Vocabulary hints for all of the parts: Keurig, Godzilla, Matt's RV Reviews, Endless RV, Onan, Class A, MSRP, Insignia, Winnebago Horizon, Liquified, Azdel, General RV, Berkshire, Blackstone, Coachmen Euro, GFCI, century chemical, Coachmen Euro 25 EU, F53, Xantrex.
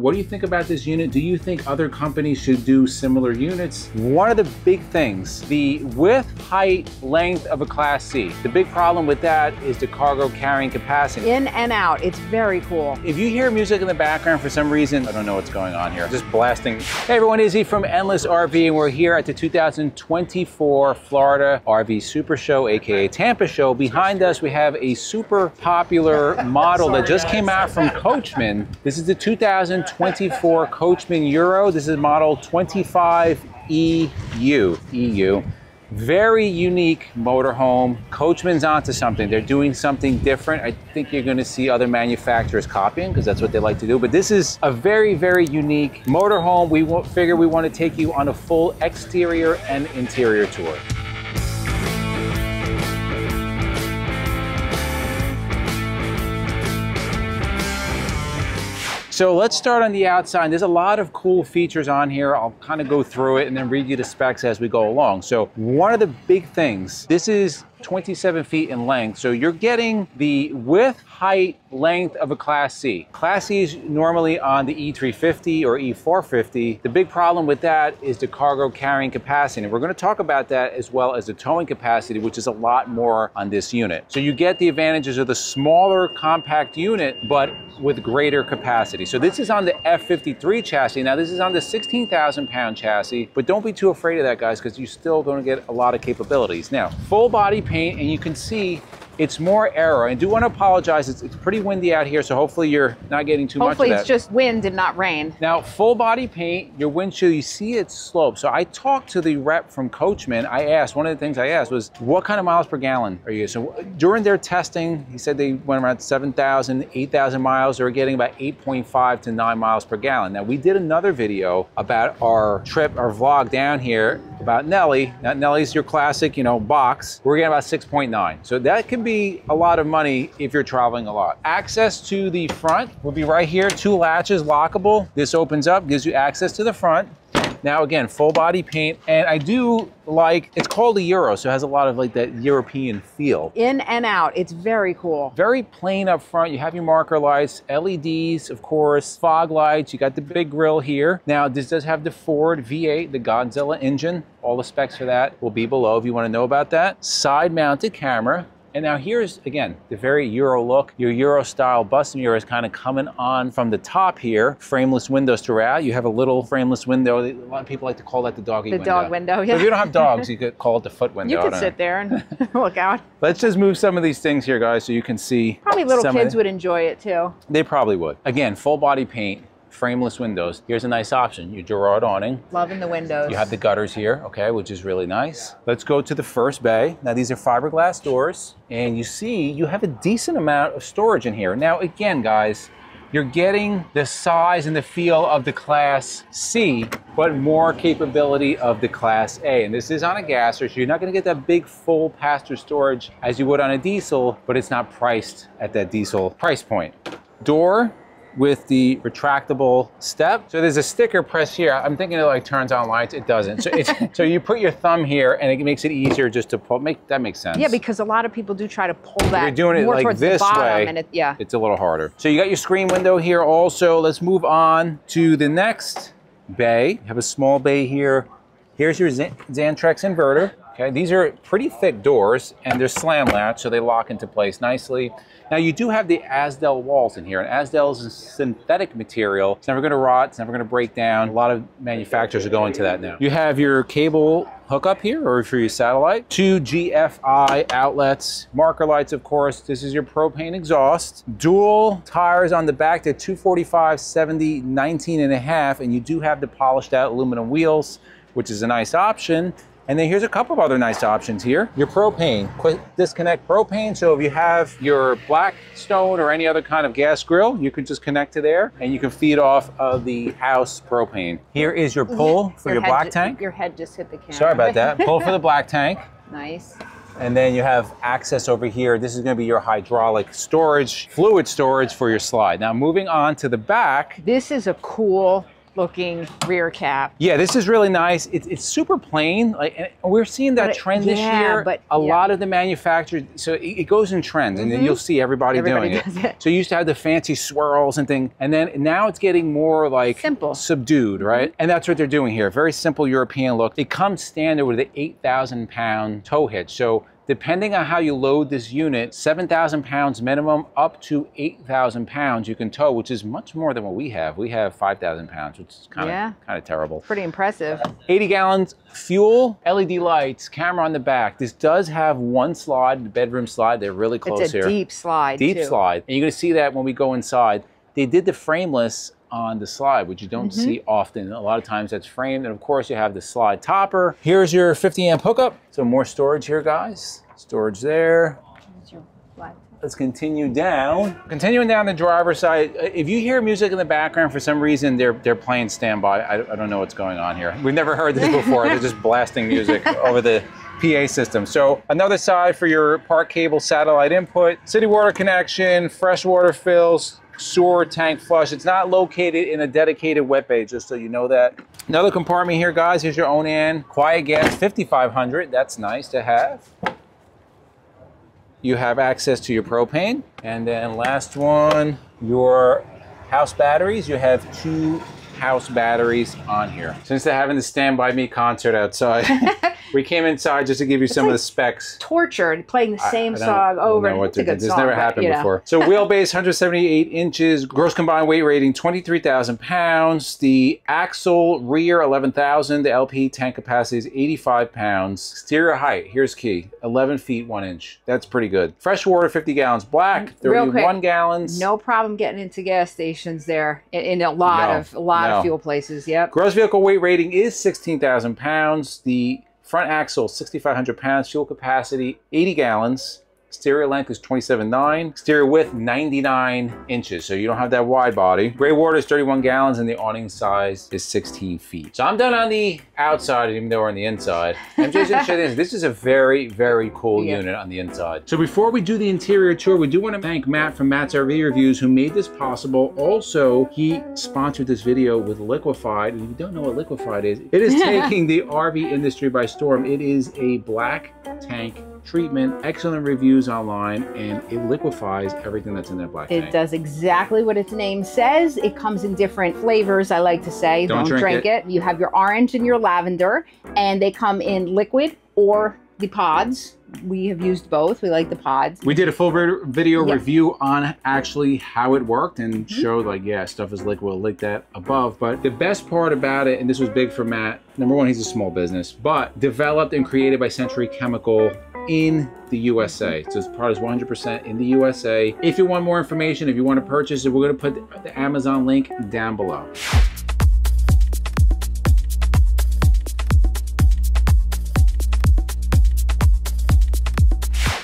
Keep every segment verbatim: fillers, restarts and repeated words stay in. What do you think about this unit? Do you think other companies should do similar units? One of the big things, the width, height, length of a Class C. The big problem with that is the cargo carrying capacity. In and out, it's very cool. If you hear music in the background for some reason, I don't know what's going on here, just blasting. Hey everyone, Izzy from Endless R V, and we're here at the two thousand twenty-four Florida R V Super Show, A K A Tampa Show. Behind us, we have a super popular model Sorry, that just guys. came out from Coachmen. This is the two thousand twenty-four Coachmen Euro. This is model twenty-five E U. Very unique motorhome. Coachmen's onto something. They're doing something different. I think you're going to see other manufacturers copying because that's what they like to do. But this is a very, very unique motorhome. We figure we want to take you on a full exterior and interior tour. So let's start on the outside. There's a lot of cool features on here. I'll kind of go through it and then read you the specs as we go along. So one of the big things, this is twenty-seven feet in length. So you're getting the width, height, length of a Class C. Class C is normally on the E three fifty or E four fifty. The big problem with that is the cargo carrying capacity. And we're going to talk about that as well as the towing capacity, which is a lot more on this unit. So you get the advantages of the smaller compact unit, but with greater capacity. So this is on the F fifty-three chassis. Now this is on the sixteen thousand pound chassis, but don't be too afraid of that, guys, because you're still going to get a lot of capabilities. Now, full body paint, and you can see it's more aero. I do want to apologize, it's, it's pretty windy out here, so hopefully you're not getting too hopefully much of that. Hopefully it's just wind and not rain. Now, full body paint, your windshield, you see it's sloped. So I talked to the rep from Coachmen. I asked, one of the things I asked was, what kind of miles per gallon are you? So during their testing, he said they went around seven thousand, eight thousand miles. They were getting about eight point five to nine miles per gallon. Now, we did another video about our trip, our vlog down here about Nelly. Now, Nelly's your classic, you know, box. We're getting about six point nine. So that can be be a lot of money if you're traveling a lot. Access to the front will be right here, two latches, lockable. This opens up, gives you access to the front. Now again, full body paint, and I do like, it's called a Euro, so it has a lot of like that European feel. In and out, it's very cool. Very plain up front, you have your marker lights, L E Ds, of course, fog lights, you got the big grille here. Now this does have the Ford V eight, the Godzilla engine. All the specs for that will be below if you wanna know about that. Side mounted camera. And now here's, again, the very Euro look. Your Euro style bus mirror is kind of coming on from the top here. Frameless windows throughout. You have a little frameless window. A lot of people like to call that the doggy window. The dog window, yeah. But if you don't have dogs, you could call it the foot window. You could sit there and look out. Let's just move some of these things here, guys, so you can see. Probably little kids would enjoy it, too. They probably would. Again, full body paint. Frameless windows. Here's a nice option, your Gerard awning. Loving the windows. You have the gutters here, okay, which is really nice. Yeah. Let's go to the first bay. Now these are fiberglass doors, and you see you have a decent amount of storage in here. Now again, guys, you're getting the size and the feel of the Class C, but more capability of the Class A. And this is on a gasser, so you're not gonna get that big full passenger storage as you would on a diesel, but it's not priced at that diesel price point. Door with the retractable step. So there's a sticker press here. I'm thinking it like turns on lights, it doesn't. So, it's, so you put your thumb here and it makes it easier just to pull, make, that makes sense. Yeah, because a lot of people do try to pull that. You're doing it more like this bottom way, and it, yeah. It's a little harder. So you got your screen window here also. Let's move on to the next bay. You have a small bay here. Here's your Xantrex inverter. Okay, these are pretty thick doors and they're slam latch, so they lock into place nicely. Now you do have the Azdel walls in here, and Azdel is a synthetic material. It's never gonna rot, it's never gonna break down. A lot of manufacturers are going to that now. You have your cable hookup here, or for your satellite. Two G F I outlets, marker lights, of course. This is your propane exhaust. Dual tires on the back, they're two forty-five, seventy, nineteen and a half, and you do have the polished out aluminum wheels, which is a nice option. And then here's a couple of other nice options here. Your propane, quick disconnect propane. So if you have your Blackstone or any other kind of gas grill, you can just connect to there and you can feed off of the house propane. Here is your pull for your, your black tank. Your head just hit the camera. Sorry about that. Pull for the black tank. Nice. And then you have access over here. This is gonna be your hydraulic storage, fluid storage for your slide. Now moving on to the back. This is a cool looking rear cap. Yeah, this is really nice. It's, it's super plain. Like, and we're seeing that but trend it, this yeah, year. But, a yeah. lot of the manufacturers, so it, it goes in trends, mm-hmm. and then you'll see everybody, everybody doing does it. it. So you used to have the fancy swirls and thing, and then now it's getting more like simple, subdued, right? Mm-hmm. And that's what they're doing here. Very simple European look. It comes standard with the eight thousand pound tow hitch. So depending on how you load this unit, seven thousand pounds minimum, up to eight thousand pounds you can tow, which is much more than what we have. We have five thousand pounds, which is kind of yeah. kind of terrible. Pretty impressive. eighty gallons fuel, L E D lights, camera on the back. This does have one slide, the bedroom slide. They're really close it's a here. Deep slide. Deep too. slide, and you're gonna see that when we go inside. They did the frameless on the slide, which you don't mm-hmm. see often. A lot of times that's framed, and of course you have the slide topper. Here's your fifty amp hookup. So more storage here, guys. Storage there. Let's continue down. Continuing down the driver's side, if you hear music in the background, for some reason they're they're playing standby. I, I don't know what's going on here. We've never heard this before. They're just blasting music over the P A system. So another side for your park cable satellite input, city water connection, fresh water fills, sewer tank flush. It's not located in a dedicated wet bay, just so you know that. Another compartment here, guys. Here's your Onan quiet gas fifty-five hundred. That's nice to have. You have access to your propane. And then last one, your house batteries. You have two house batteries on here. Since they're having the Stand By Me concert outside, we came inside just to give you it's some like of the specs. Tortured playing the same I, I song over and over. This song, never happened but, before. Know. So wheelbase one hundred seventy-eight inches, gross combined weight rating twenty-three thousand pounds. The axle rear eleven thousand. The L P tank capacity is eighty-five pounds. Stereo height, here's key, eleven feet one inch. That's pretty good. Fresh water fifty gallons black, thirty-one gallons. No problem getting into gas stations there in, in a lot no. of a lot. No. No. fuel places, yep. Gross vehicle weight rating is sixteen thousand pounds. The front axle, sixty-five hundred pounds. Fuel capacity, eighty gallons. Stereo length is twenty-seven point nine. Stereo width, ninety-nine inches. So you don't have that wide body. Gray water is thirty-one gallons, and the awning size is sixteen feet. So I'm done on the outside, even though we're on the inside. I'm just going to show you this. This is a very, very cool yeah. unit on the inside. So before we do the interior tour, we do want to thank Matt from Matt's R V Reviews, who made this possible. Also, he sponsored this video with Liquified. And if you don't know what Liquified is, it is taking the R V industry by storm. It is a black tank treatment, excellent reviews online, and it liquefies everything that's in that black tank. It does exactly what its name says. It comes in different flavors, I like to say. Don't, Don't drink, drink it. it. You have your orange and your lavender, and they come in liquid or the pods. We have used both. We like the pods. We did a full video yeah. review on actually how it worked and mm-hmm. showed like, yeah, stuff is liquid, we'll link that above. But the best part about it, and this was big for Matt, number one, he's a small business, but developed and created by Century Chemical in the U S A. So this product is one hundred percent in the U S A. If you want more information, if you want to purchase it, we're going to put the Amazon link down below.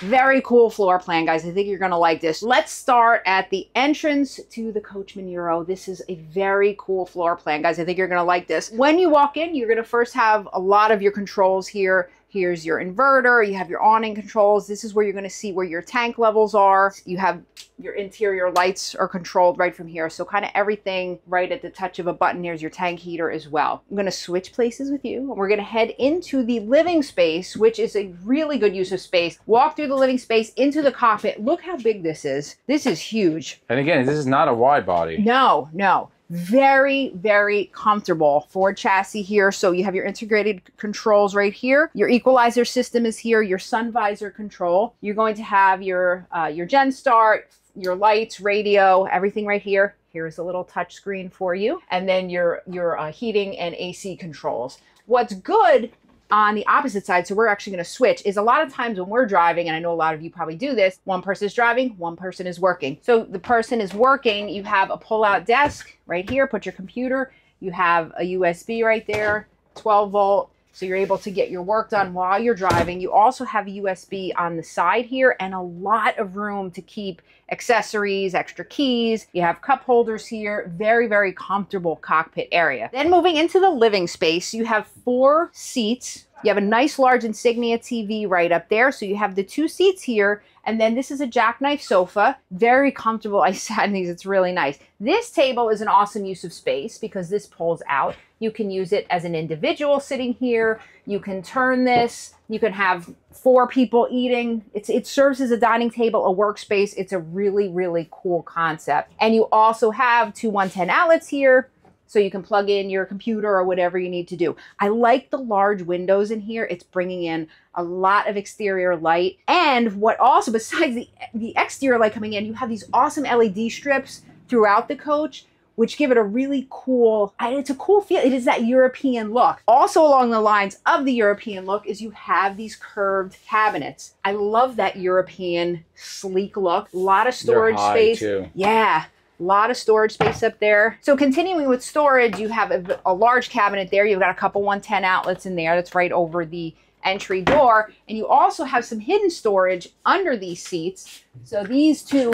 Very cool floor plan, guys. I think you're gonna like this. Let's start at the entrance to the Coachmen Euro. This is a very cool floor plan, guys. I think you're gonna like this. When you walk in, you're gonna first have a lot of your controls here. Here's your inverter, you have your awning controls. This is where you're gonna see where your tank levels are. You have your interior lights are controlled right from here. So kind of everything right at the touch of a button. Here's your tank heater as well. I'm gonna switch places with you. We're gonna head into the living space, which is a really good use of space. Walk through the living space into the cockpit. Look how big this is. This is huge. And again, this is not a wide body. No, no. Very, very comfortable Ford chassis here. So you have your integrated controls right here. Your equalizer system is here, your sun visor control. You're going to have your, uh, your Gen Start, your lights, radio, everything right here. Here's a little touch screen for you. And then your, your uh, heating and A C controls. What's good on the opposite side, so we're actually gonna switch, is a lot of times when we're driving, and I know a lot of you probably do this, one person is driving, one person is working. So the person is working, you have a pull-out desk right here, put your computer, you have a U S B right there, twelve volt, so you're able to get your work done while you're driving. You also have a U S B on the side here and a lot of room to keep accessories, extra keys. You have cup holders here, very, very comfortable cockpit area. Then moving into the living space, you have four seats You have a nice large Insignia T V right up there. So you have the two seats here. And then this is a jackknife sofa. Very comfortable. I sat in these. It's really nice. This table is an awesome use of space because this pulls out. You can use it as an individual sitting here. You can turn this. You can have four people eating. It's, it serves as a dining table, a workspace. It's a really, really cool concept. And you also have two one ten outlets here. So you can plug in your computer or whatever you need to do. I like the large windows in here. It's bringing in a lot of exterior light. And what also, besides the, the exterior light coming in, you have these awesome L E D strips throughout the coach, which give it a really cool, it's a cool feel. It is that European look. Also along the lines of the European look is you have these curved cabinets. I love that European sleek look. A lot of storage space. Too. Yeah. A lot of storage space up there. So continuing with storage, you have a, a large cabinet there. You've got a couple one ten outlets in there. That's right over the entry door. And you also have some hidden storage under these seats. So these two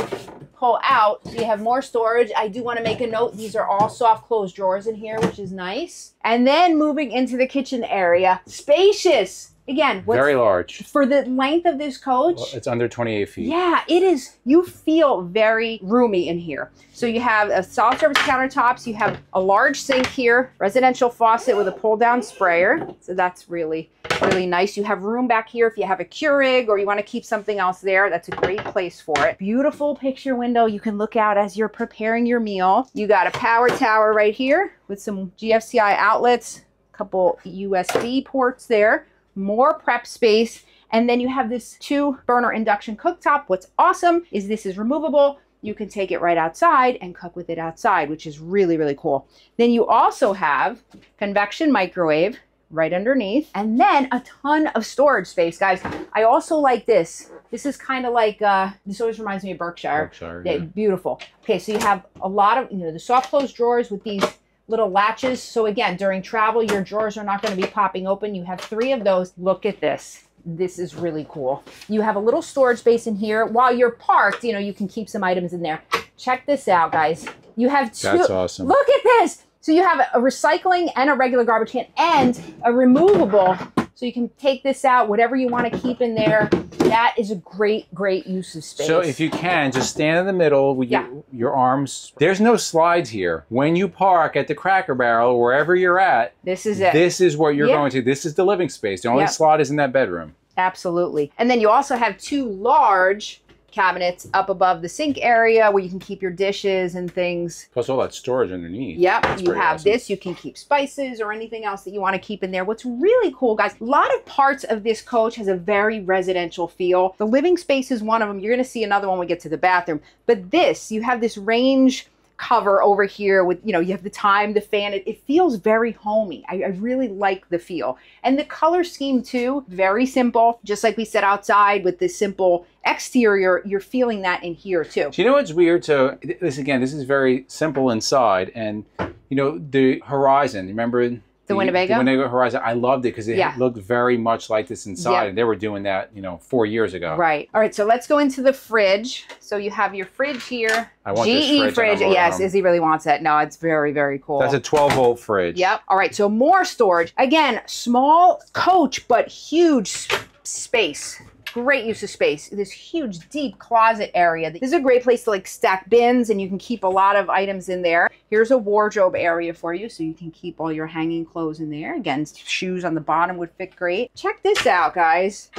pull out. So you have more storage. I do want to make a note. These are all soft closed drawers in here, which is nice. And then moving into the kitchen area. Spacious. Again, what's, very large. For the length of this coach. Well, it's under twenty-eight feet. Yeah, it is. You feel very roomy in here. So you have a solid surface countertops. You have a large sink here, residential faucet with a pull-down sprayer. So that's really, really nice. You have room back here if you have a Keurig or you want to keep something else there. That's a great place for it. Beautiful picture window you can look out as you're preparing your meal. You got a power tower right here with some G F C I outlets, a couple U S B ports there. More prep space, and then you have this two burner induction cooktop. What's awesome is this is removable. You can take it right outside and cook with it outside, which is really, really cool. Then you also have convection microwave right underneath, and then a ton of storage space, guys. I also like this. This is kind of like, uh, this always reminds me of Berkshire. Berkshire, yeah, yeah. Beautiful. Okay, so you have a lot of, you know, the soft closed drawers with these little latches. So again, during travel, your drawers are not going to be popping open. You have three of those. Look at this. This is really cool. You have a little storage space in here. While you're parked, you know, you can keep some items in there. Check this out, guys. You have two. That's awesome. Look at this. So you have a recycling and a regular garbage can and a removable. So you can take this out, whatever you want to keep in there. That is a great, great use of space. So if you can, just stand in the middle with yeah. you, your arms. There's no slides here. When you park at the Cracker Barrel, wherever you're at, this is it. This is what you're yeah. going to. This is the living space. The only yeah. slot is in that bedroom. Absolutely. And then you also have two large cabinets up above the sink area where you can keep your dishes and things. Plus all that storage underneath. Yep. That's you have awesome. This. You can keep spices or anything else that you want to keep in there. What's really cool, guys, a lot of parts of this coach has a very residential feel. The living space is one of them. You're going to see another one when we get to the bathroom. But this, you have this range cover over here with, you know, you have the time, the fan. It, it feels very homey. I, I really like the feel. And the color scheme too, very simple. Just like we said outside with the simple exterior, you're feeling that in here too. Do you know what's weird? So this, again, this is very simple inside. And, you know, the Horizon, remember? The, the Winnebago? The Winnebago Horizon. I loved it because it yeah. looked very much like this inside. Yeah. And they were doing that, you know, four years ago. Right. All right. So let's go into the fridge. So you have your fridge here. I want G E this fridge. fridge. Yes, Izzy really wants it. No, it's very, very cool. That's a twelve volt fridge. Yep. All right. So more storage. Again, small coach, but huge space. Great use of space. This huge, deep closet area. This is a great place to like stack bins and you can keep a lot of items in there. Here's a wardrobe area for you so you can keep all your hanging clothes in there. Again, shoes on the bottom would fit great. Check this out, guys.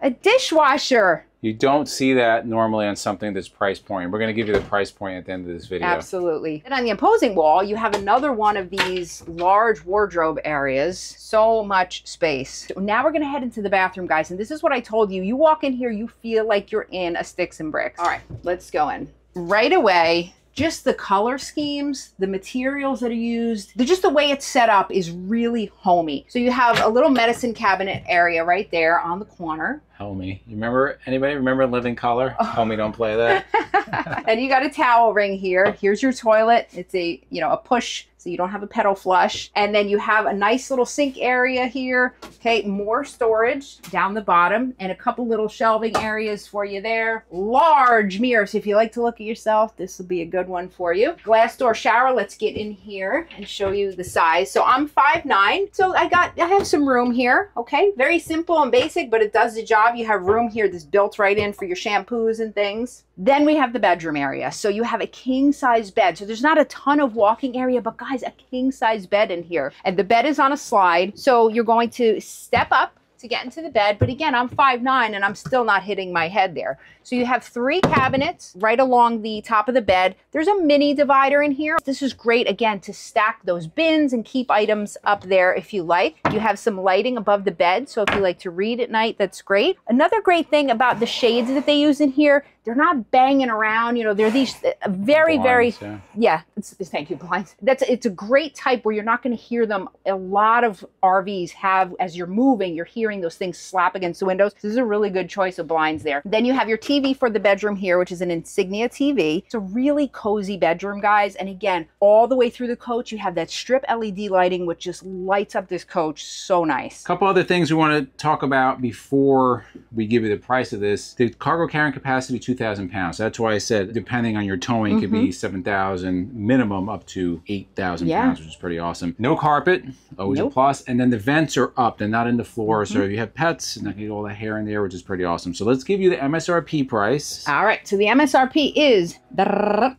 A dishwasher. You don't see that normally on something that's price point. We're going to give you the price point at the end of this video. Absolutely. And on the opposing wall, you have another one of these large wardrobe areas. So much space. So now we're going to head into the bathroom, guys. And this is what I told you. You walk in here, you feel like you're in a Sticks and Bricks. All right, let's go in. Right away, just the color schemes, the materials that are used, the, just the way it's set up is really homey. So you have a little medicine cabinet area right there on the corner. Homie. You remember, anybody remember Living Color? Oh. Homie, don't play that. And you got a towel ring here. Here's your toilet. It's a, you know, a push, so you don't have a pedal flush. And then you have a nice little sink area here. Okay, more storage down the bottom and a couple little shelving areas for you there. Large mirrors. If you like to look at yourself, this will be a good one for you. Glass door shower. Let's get in here and show you the size. So I'm five nine. So I got, I have some room here. Okay, very simple and basic, but it does the job. You have room here that's built right in for your shampoos and things. Then we have the bedroom area. So you have a king size bed. So there's not a ton of walking area, but guys, a king size bed in here. And the bed is on a slide. So you're going to step up to get into the bed. But again, I'm five nine and I'm still not hitting my head there. So you have three cabinets right along the top of the bed. There's a mini divider in here. This is great, again, to stack those bins and keep items up there if you like. You have some lighting above the bed. So if you like to read at night, that's great. Another great thing about the shades that they use in here, they're not banging around. You know, they're these very, blinds, very, yeah, yeah it's, it's, thank you, blinds. That's, it's a great type where you're not gonna hear them. A lot of R Vs have, as you're moving, you're hearing those things slap against the windows. This is a really good choice of blinds there. Then you have your T V for the bedroom here, which is an Insignia T V. It's a really cozy bedroom, guys. And again, all the way through the coach, you have that strip L E D lighting, which just lights up this coach so nice. A couple other things we wanna talk about before we give you the price of this. The cargo carrying capacity, two thousand pounds. That's why I said, depending on your towing, mm-hmm. could be seven thousand minimum up to eight thousand yeah. pounds, which is pretty awesome. No carpet, always nope. a plus. And then the vents are up, they're not in the floor. Mm-hmm. So if you have pets, and I can get all the hair in there, which is pretty awesome. So let's give you the M S R P price. All right, so the M S R P is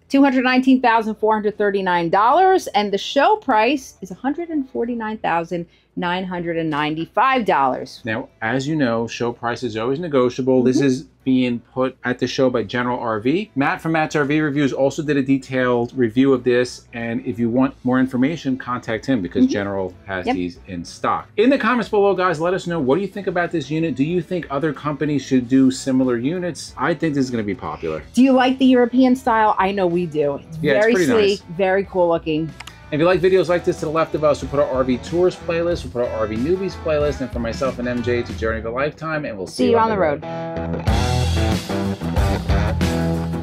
two hundred nineteen thousand four hundred thirty-nine dollars and the show price is one hundred forty-nine thousand nine hundred ninety-five dollars. Now, as you know, show price is always negotiable. Mm-hmm. This is being put at the show by General R V. Matt from Matt's R V Reviews also did a detailed review of this. And if you want more information, contact him because mm-hmm. General has yep. these in stock. In the comments below, guys, let us know, what do you think about this unit? Do you think other companies should do similar units? I think this is going to be popular. Do you like the European style? I know we do. It's yeah, very it's sleek, nice. Very cool looking. If you like videos like this, to the left of us, we'll put our R V Tours playlist, we'll put our R V Newbies playlist, and for myself and M J, to Journey of a Lifetime, and we'll see, see you on the road. road.